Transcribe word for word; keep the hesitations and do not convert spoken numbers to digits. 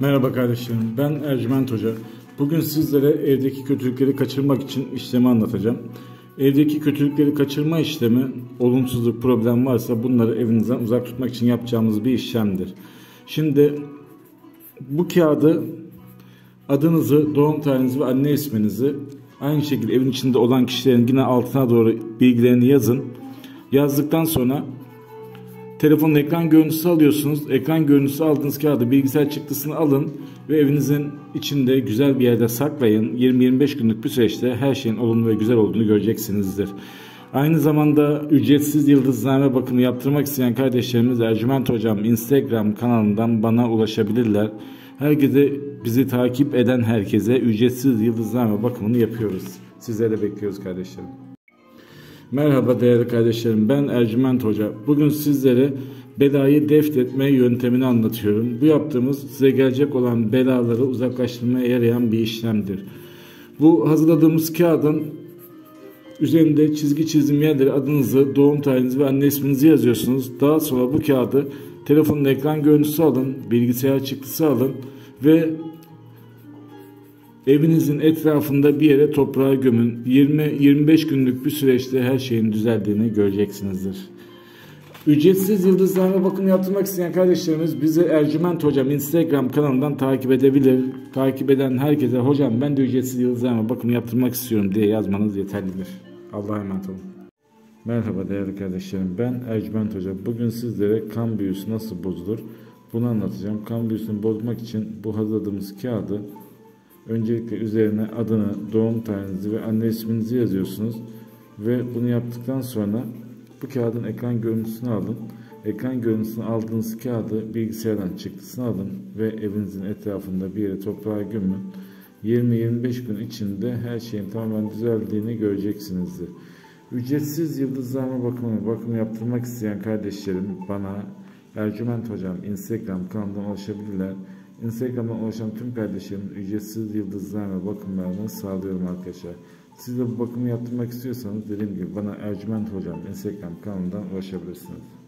Merhaba kardeşlerim, ben Ercüment Hoca. Bugün sizlere evdeki kötülükleri kaçırmak için işlemi anlatacağım. Evdeki kötülükleri kaçırma işlemi, olumsuzluk, problem varsa bunları evinizden uzak tutmak için yapacağımız bir işlemdir. Şimdi bu kağıdı adınızı, doğum tarihinizi ve anne isminizi, aynı şekilde evin içinde olan kişilerin yine altına doğru bilgilerini yazın. Yazdıktan sonra telefonun ekran görüntüsü alıyorsunuz. Ekran görüntüsü aldığınız kağıdı bilgisayar çıktısını alın ve evinizin içinde güzel bir yerde saklayın. yirmi yirmi beş günlük bir süreçte her şeyin olumlu ve güzel olduğunu göreceksinizdir. Aynı zamanda ücretsiz yıldızname bakımı yaptırmak isteyen kardeşlerimiz Ercüment Hocam Instagram kanalından bana ulaşabilirler. Herkese, bizi takip eden herkese ücretsiz yıldızname bakımını yapıyoruz. Sizleri bekliyoruz kardeşlerim. Merhaba değerli kardeşlerim, ben Ercüment Hoca. Bugün sizlere belayı def etme yöntemini anlatıyorum. Bu yaptığımız size gelecek olan belaları uzaklaştırmaya yarayan bir işlemdir. Bu hazırladığımız kağıdın üzerinde çizgi çizim yerleri adınızı, doğum tarihinizi ve anne isminizi yazıyorsunuz. Daha sonra bu kağıdı telefonun ekran görüntüsü alın, bilgisayar çıktısı alın ve evinizin etrafında bir yere toprağa gömün. yirmi yirmi beş günlük bir süreçte her şeyin düzeldiğini göreceksinizdir. Ücretsiz yıldızname bakımı yaptırmak isteyen kardeşlerimiz bizi Ercüment Hocam Instagram kanalından takip edebilir. Takip eden herkese hocam ben de ücretsiz yıldızname bakımı yaptırmak istiyorum diye yazmanız yeterlidir. Allah'a emanet olun. Merhaba değerli kardeşlerim, ben Ercüment Hoca. Bugün sizlere kan büyüsü nasıl bozulur bunu anlatacağım. Kan büyüsünü bozmak için bu hazırladığımız kağıdı öncelikle üzerine adını, doğum tarihinizi ve anne isminizi yazıyorsunuz ve bunu yaptıktan sonra bu kağıdın ekran görüntüsünü alın. Ekran görüntüsünü aldığınız kağıdı bilgisayardan çıktısını alın ve evinizin etrafında bir yere toprağa gömün. yirmi yirmi beş gün içinde her şeyin tamamen düzeldiğini göreceksinizdir. Ücretsiz yıldızname bakımı, bakımı yaptırmak isteyen kardeşlerim bana Ercüment Hocam Instagram kanalından ulaşabilirler. Instagram'dan ulaşan tüm kardeşlerim ücretsiz yıldızname bakımlarını sağlıyorum arkadaşlar. Siz de bu bakımı yaptırmak istiyorsanız dediğim gibi bana Ercüment Hocam Instagram kanalından ulaşabilirsiniz.